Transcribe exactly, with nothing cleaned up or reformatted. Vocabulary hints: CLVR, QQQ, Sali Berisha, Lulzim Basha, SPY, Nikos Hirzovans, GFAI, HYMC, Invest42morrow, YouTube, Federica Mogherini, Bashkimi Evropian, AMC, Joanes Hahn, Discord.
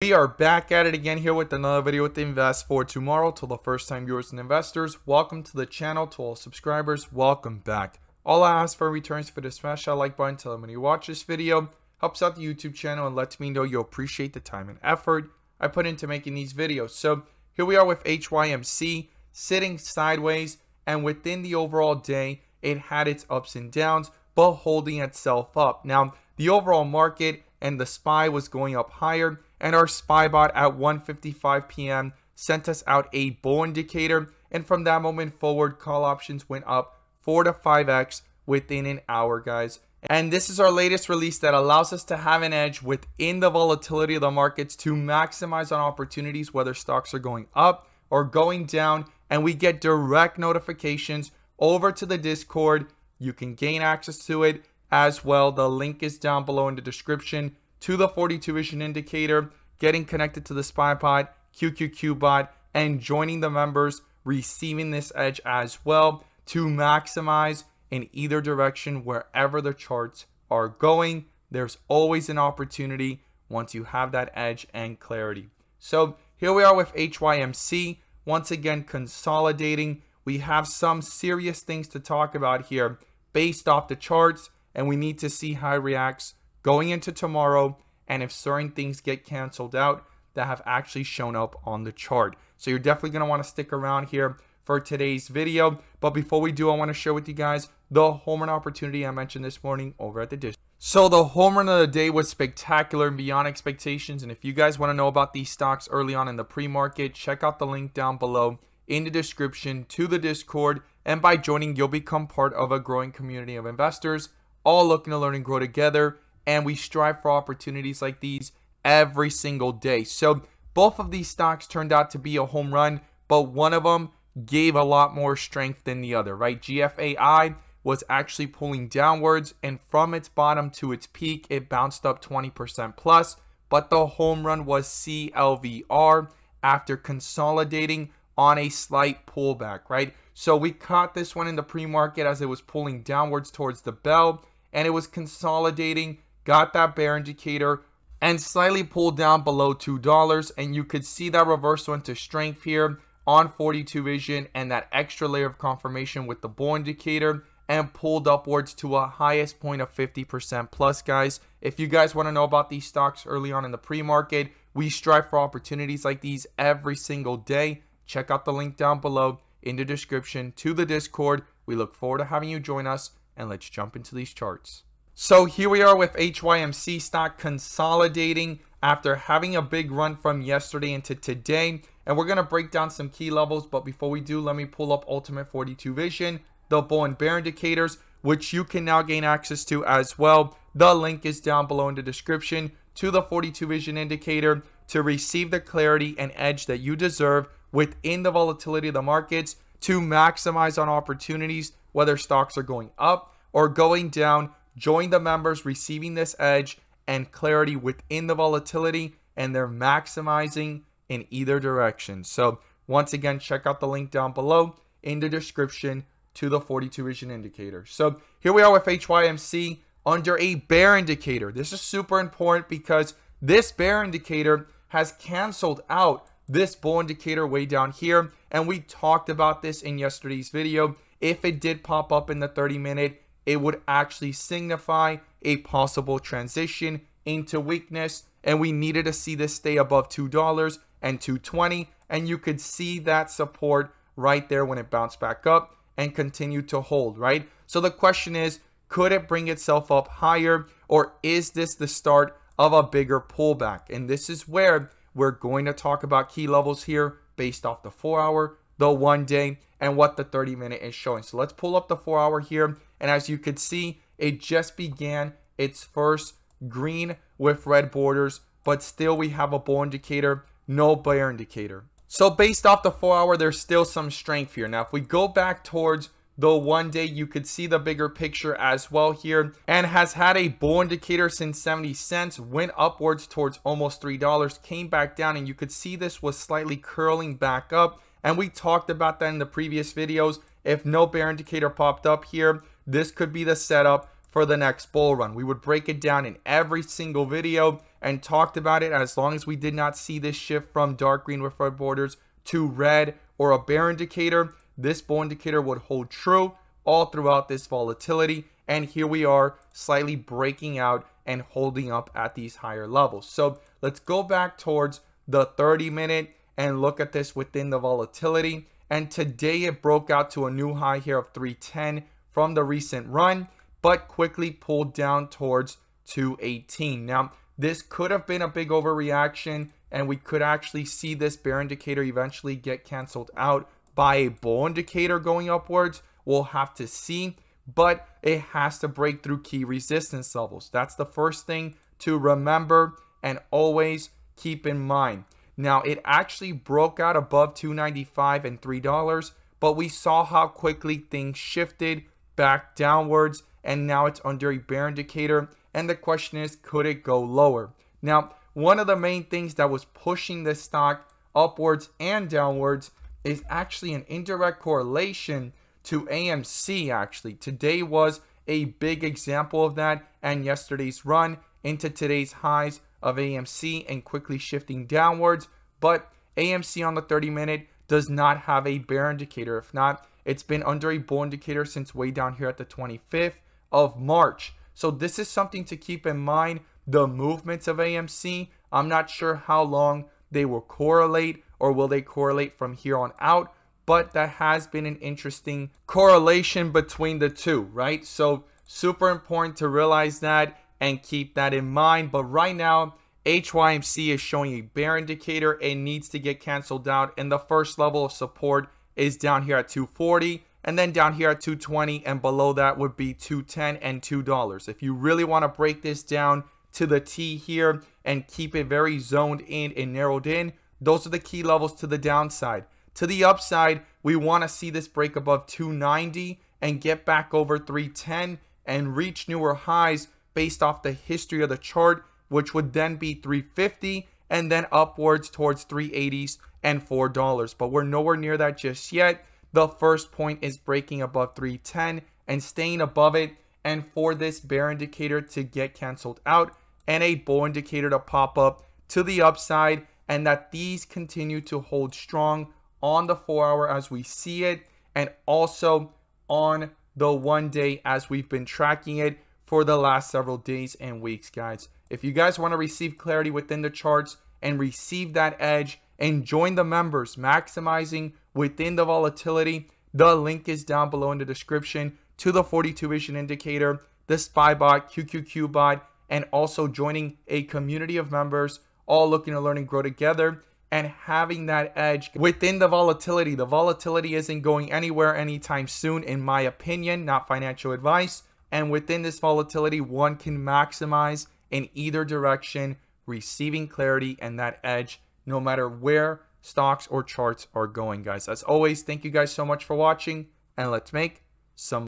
We are back at it again here with another video with Invest for Tomorrow. To the first time viewers and investors, welcome to the channel. To all subscribers, welcome back. All I ask for returns for this, smash that like button, tell them when you watch this video. Helps out the YouTube channel and lets me know you appreciate the time and effort I put into making these videos. So here we are with H Y M C sitting sideways, and within the overall day it had its ups and downs but holding itself up. Now the overall market and the S P Y was going up higher, and our S P Y bot at one fifty-five p m sent us out a bull indicator, and from that moment forward call options went up four to five x within an hour, guys. And this is our latest release that allows us to have an edge within the volatility of the markets to maximize on opportunities, whether stocks are going up or going down, and we get direct notifications over to the Discord. You can gain access to it as well. The link is down below in the description to the forty-two vision indicator, getting connected to the S P Y bot, Q Q Q bot, and joining the members, receiving this edge as well to maximize in either direction wherever the charts are going. There's always an opportunity once you have that edge and clarity. So here we are with H Y M C once again consolidating. We have some serious things to talk about here based off the charts, and we need to see how it reacts going into tomorrow, and if certain things get canceled out that have actually shown up on the chart. So you're definitely going to want to stick around here for today's video. But before we do, I want to share with you guys the home run opportunity I mentioned this morning over at the Discord. So the home run of the day was spectacular and beyond expectations, and if you guys want to know about these stocks early on in the pre-market, check out the link down below in the description to the Discord, and by joining you'll become part of a growing community of investors all looking to learn and grow together, and we strive for opportunities like these every single day. So both of these stocks turned out to be a home run, but one of them gave a lot more strength than the other, right? G F A I was actually pulling downwards, and from its bottom to its peak, it bounced up twenty percent plus, but the home run was C L V R after consolidating on a slight pullback, right? So we caught this one in the pre-market as it was pulling downwards towards the bell, and it was consolidating, got that bear indicator, and slightly pulled down below two dollars, and you could see that reversal into strength here on forty-two vision and that extra layer of confirmation with the bull indicator, and pulled upwards to a highest point of fifty percent plus, guys. If you guys want to know about these stocks early on in the pre-market, we strive for opportunities like these every single day. Check out the link down below in the description to the Discord. We look forward to having you join us, and let's jump into these charts. So here we are with H Y M C stock consolidating after having a big run from yesterday into today, and we're going to break down some key levels. But before we do, let me pull up Ultimate forty-two vision, the bull and bear indicators, which you can now gain access to as well. The link is down below in the description to the forty-two vision indicator to receive the clarity and edge that you deserve within the volatility of the markets to maximize on opportunities, whether stocks are going up or going down. Join the members, receiving this edge and clarity within the volatility, and they're maximizing in either direction. So once again, check out the link down below in the description to the forty-two vision indicator. So here we are with H Y M C under a bear indicator. This is super important because this bear indicator has canceled out this bull indicator way down here, and we talked about this in yesterday's video. If it did pop up in the thirty minute, it would actually signify a possible transition into weakness, and we needed to see this stay above two dollars and two twenty, and you could see that support right there when it bounced back up and continued to hold, right? So the question is, could it bring itself up higher, or is this the start of a bigger pullback? And this is where we're going to talk about key levels here based off the four hour, the one day, and what the thirty minute is showing. So let's pull up the four hour here, and as you could see, it just began its first green with red borders, but still we have a bull indicator, no bear indicator. So based off the four hour, there's still some strength here. Now if we go back towards the one day, you could see the bigger picture as well here, and has had a bull indicator since seventy cents, went upwards towards almost three dollars, came back down, and you could see this was slightly curling back up, and we talked about that in the previous videos. If no bear indicator popped up here, this could be the setup for the next bull run. We would break it down in every single video and talked about it. As long as we did not see this shift from dark green with red borders to red or a bear indicator, this bull indicator would hold true all throughout this volatility. And here we are, slightly breaking out and holding up at these higher levels. So let's go back towards the thirty minute and look at this within the volatility. And today it broke out to a new high here of three ten from the recent run, but quickly pulled down towards two eighteen. Now, this could have been a big overreaction, and we could actually see this bear indicator eventually get canceled out by a bull indicator going upwards. We'll have to see, but it has to break through key resistance levels. That's the first thing to remember and always keep in mind. Now, it actually broke out above two ninety-five and three dollars, but we saw how quickly things shifted back downwards, and now it's under a bear indicator. And the question is, could it go lower? Now, one of the main things that was pushing this stock upwards and downwards is actually an indirect correlation to A M C, actually. Today was a big example of that, and yesterday's run into today's highs of A M C and quickly shifting downwards. But A M C on the thirty minute does not have a bear indicator. If not, it's been under a bull indicator since way down here at the twenty-fifth of March. So this is something to keep in mind, the movements of A M C. I'm not sure how long they will correlate, or will they correlate from here on out, but that has been an interesting correlation between the two, right? So super important to realize that and keep that in mind. But right now, H Y M C is showing a bear indicator. It needs to get canceled out, and the first level of support is down here at two forty, and then down here at two twenty, and below that would be two ten and two dollars. If you really want to break this down to the T here and keep it very zoned in and narrowed in, those are the key levels to the downside. To the upside, we want to see this break above two ninety and get back over three ten and reach newer highs based off the history of the chart, which would then be three fifty and then upwards towards three eighties and four dollars. But we're nowhere near that just yet. The first point is breaking above three ten and staying above it, and for this bear indicator to get canceled out and a bull indicator to pop up to the upside, and that these continue to hold strong on the four hour as we see it, and also on the one day as we've been tracking it for the last several days and weeks, guys. If you guys want to receive clarity within the charts and receive that edge and join the members maximizing within the volatility, the link is down below in the description to the forty-two vision indicator, the S P Y bot, Q Q Q bot, and also joining a community of members all looking to learn and grow together and having that edge within the volatility. The volatility isn't going anywhere anytime soon, in my opinion, not financial advice. And within this volatility, one can maximize in either direction, receiving clarity and that edge no matter where stocks or charts are going, guys. As always, thank you guys so much for watching, and let's make some